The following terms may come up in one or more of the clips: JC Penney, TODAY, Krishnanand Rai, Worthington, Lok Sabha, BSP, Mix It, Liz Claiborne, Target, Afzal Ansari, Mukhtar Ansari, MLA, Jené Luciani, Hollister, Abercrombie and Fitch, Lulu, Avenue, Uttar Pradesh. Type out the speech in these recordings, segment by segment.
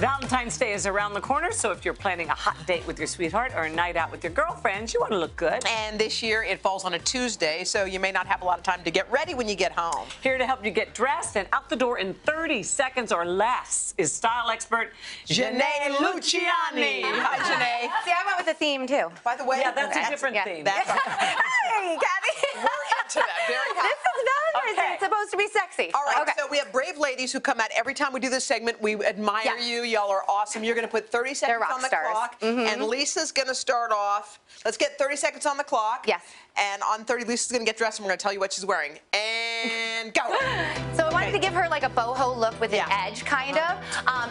Valentine's Day is around the corner, so if you're planning a hot date with your sweetheart or a night out with your girlfriends, you want to look good. And this year it falls on a Tuesday, so you may not have a lot of time to get ready when you get home. Here to help you get dressed and out the door in 30 seconds or less is style expert Jené Luciani. Hi, Jené. See, I went with the theme, too. By the way, yeah, that's a different theme. That's hey, Gabby. We're into that. Very hot. This is Valentine's Day. It's supposed to be sexy. All right, so we have brave ladies who come out every time we do this segment. We admire you. Y'all are awesome. You're going to put 30 seconds on the clock. And Lisa's going to start off. Let's get 30 seconds on the clock. Yes. And on 30, Lisa's going to get dressed, and we're going to tell you what she's wearing. And go. So I wanted to give her like a boho look with an edge, kind of.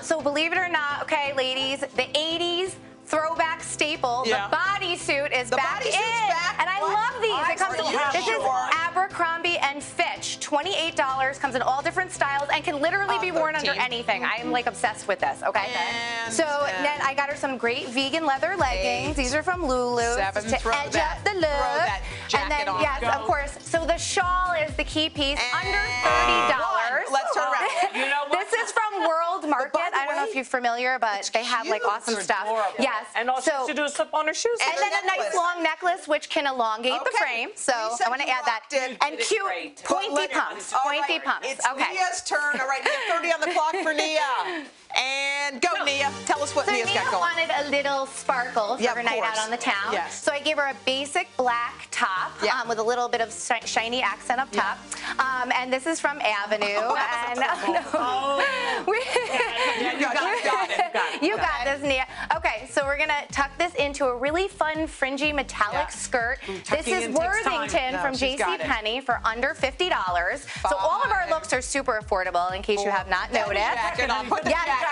So believe it or not, okay, ladies, the 80s. Throwback staple. Yeah. The bodysuit is back in. And I love these. It comes in, this is Abercrombie and Fitch. $28. Comes in all different styles and can literally be worn under anything. I am like obsessed with this. Okay. And, so then I got her some great vegan leather leggings. These are from Lulu to edge up the look. Throw that jacket and then on. Yes, of course. So the shawl is the key piece. And under $30. Let's turn around. You know what? This is from World Market. I don't know if you're familiar, but they have like awesome stuff. Yes. And all she has to do is slip on her shoes. And then a nice long necklace, which can elongate the frame. So I want to add that. And cute pointy pumps. Pointy pumps. It's Nia's turn. All right, we have 30 on the clock for Nia. And go, Nia. Tell us what Nia's got going. Nia wanted a little sparkle for her night out on the town. Yes. So I gave her a basic black top with a little bit of shiny accent up top. And this is from Avenue. You got this, Nia. Okay, so we're going to tuck this into a really fun, fringy, metallic skirt. This is Worthington from JC Penney for under $50. So all of our looks are super affordable, in case you have not noticed.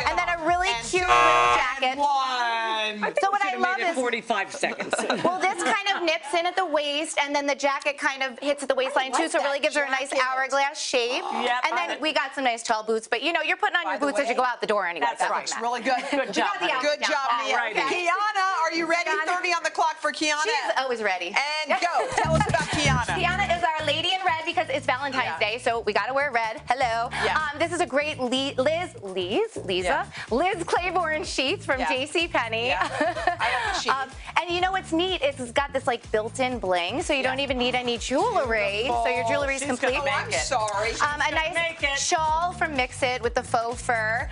And then a really cute little jacket. So what I love is 45 seconds. Well, this kind of nips in at the waist, and then the jacket kind of hits at the waistline too, so it really gives her a nice hourglass shape. And then we got some nice tall boots, but you know, you're putting on your boots as you go out the door anyway. That's right. Really good. Good job. Good job, Nia. Kiana, are you ready? 30 on the clock for Kiana. She's always ready. And go. Tell us about Kiana. Kiana is our lady in red because it's Valentine's Day, so we got to wear red. Hello. This is a great Liz Claiborne sheets from JC Penney. And you know what's neat is it's got this like built-in bling, so you don't even need any jewelry. So your jewelry is complete. A nice shawl from Mix It with the faux fur,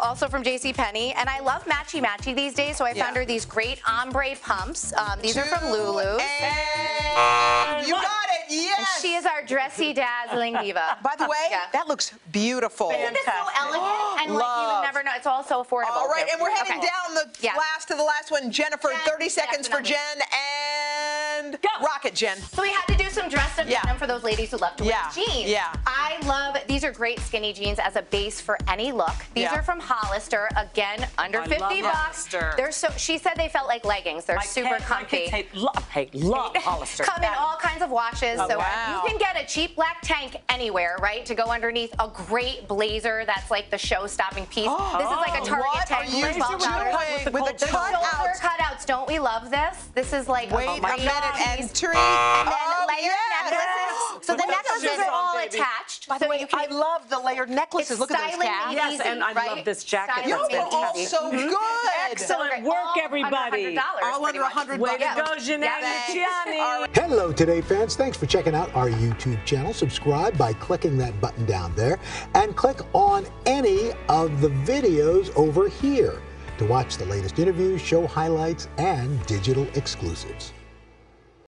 also from JC Penney. And I love matchy matchy these days, so I found her these great ombre pumps. These are from Lulu. And you got it. Yes. And she is our dressy, dazzling diva. By the way, that looks beautiful. Isn't this so elegant? And like you would never know. It's all so affordable. All right, and we're heading down the last to the last one. Jennifer, 30 seconds for Jen. And go. Rock it, Jen. So we had to do some dress up denim for those ladies who love to wear jeans. I love, these are great skinny jeans as a base for any look. These are from Hollister, again, under $50. They're so, she said they felt like leggings. They're super comfy. I love Hollister. Come in all kinds of washes. So you can get a cheap black tank anywhere, right, to go underneath a great blazer that's like the show-stopping piece. This is like a Target tank. With the cutouts. Don't we love this? This is like So the necklaces are all attached. By the way, I love the layered necklaces. Look at those tabs. Yes, and I love this jacket. Y'all are all so good. Excellent work, everybody. All under $100. Way to go, Jené Luciani. Hello, Today fans. Thanks for checking out our YouTube channel. Subscribe by clicking that button down there, and click on any of the videos over here to watch the latest interviews, show highlights, and digital exclusives.